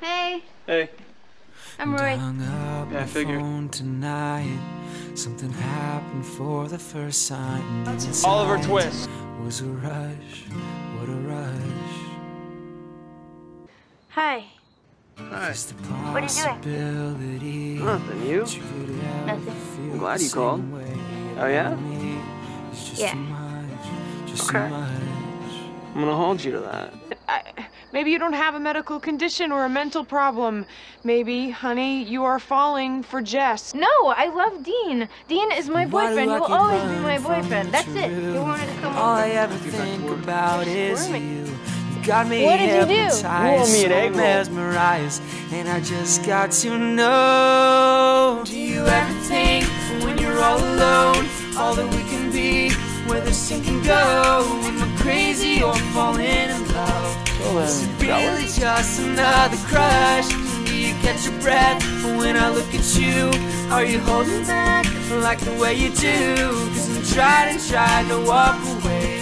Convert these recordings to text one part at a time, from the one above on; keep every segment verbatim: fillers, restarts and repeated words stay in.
Hey. Hey. I'm Rory. Yeah, I figured. Something happened for the first time. Oliver Twist. Was a rush. What a rush. Hi. Hi. What are you doing? Nothing. You? Nothing. I'm glad you called. Oh yeah? Yeah. Okay. I'm gonna hold you to that. I, maybe you don't have a medical condition or a mental problem. Maybe, honey, you are falling for Jess. No, I love Dean. Dean is my boyfriend. He'll always be my boyfriend. That's it. You wanted to come over. All I ever think about is you. Got me hypnotized, so mesmerized, and I just got to know. Do you ever think when you're all alone, all that we can be, where the sin can go? Am I crazy or falling in love? Oh, is it really just another crush? Do you catch your breath when I look at you? Are you holding back like the way you do? Cause I'm tried and tried to walk away,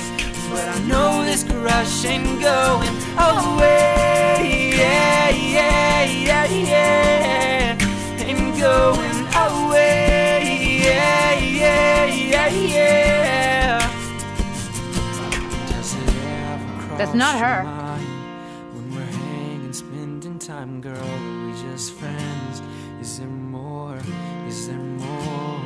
but I know this crush ain't going away. Yeah, yeah, yeah, yeah. Ain't going away. Yeah, yeah, yeah, yeah. That's not her. When we're hanging, spending time, girl, are we just friends? Is there more? Is there more?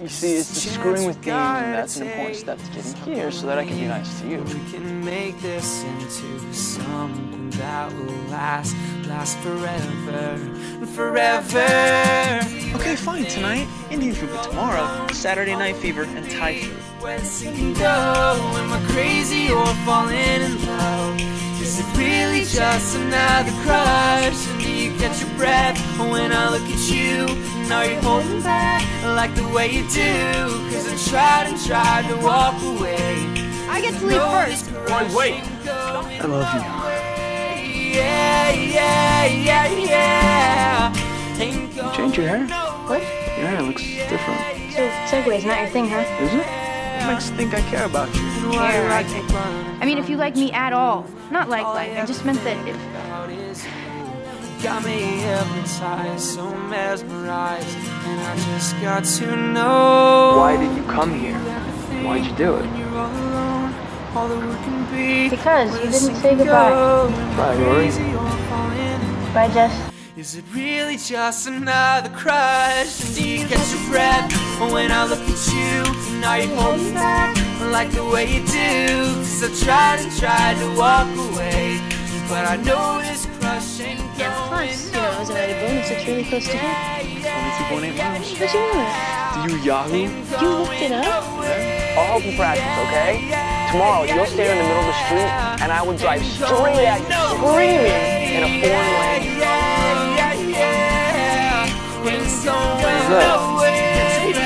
You see, it's just screwing with Dean, and that's an important step to getting here so that I can be nice to you. We can make this into something that will last, last forever, forever. Okay, fine, tonight, Indian food, but tomorrow, Saturday night fever and Thai food. Am I crazy or falling in love? Is it really just another crush? And do you catch your breath when I look at you? And are you holding back like the way you do? Cause I tried and tried to walk away. I get to leave first. Why wait? I love you. Yeah, yeah, yeah, yeah. You change your hair? What? Your hair looks different. So Segway's not your thing, huh? Is it? Makes you think I care about you. Care, I, I mean, if you like me at all. Not like like, I just meant that if... Got me hypnotized, so mesmerized, and I just got to know. Why did you come here? Why'd you do it? Because you didn't say goodbye. Bye, Rory. Bye, Jess. Is it really just another crush? And do you catch your breath when I look at you? And are you holding back like the way you do? Cause I tried and tried to walk away, but I know this crush ain't going. Yeah, plus, you know, I was already born, it's it's really close to here. twenty-two point eight miles. What do you want? Do you Yahoo? You looked it up? All open practice, okay? Tomorrow, you'll stand in the middle of the street, and I will drive straight at you, screaming in a foreign language. What's going on? Yeah,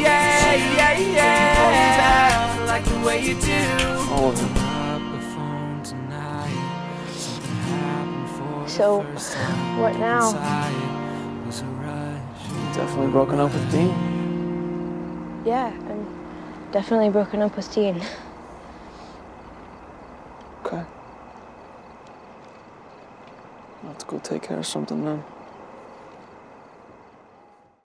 yeah, yeah, yeah. Like the way you do. All of them. So, what now? Definitely broken up with Dean. Yeah, I'm definitely broken up with Dean. Okay. Let's go take care of something then.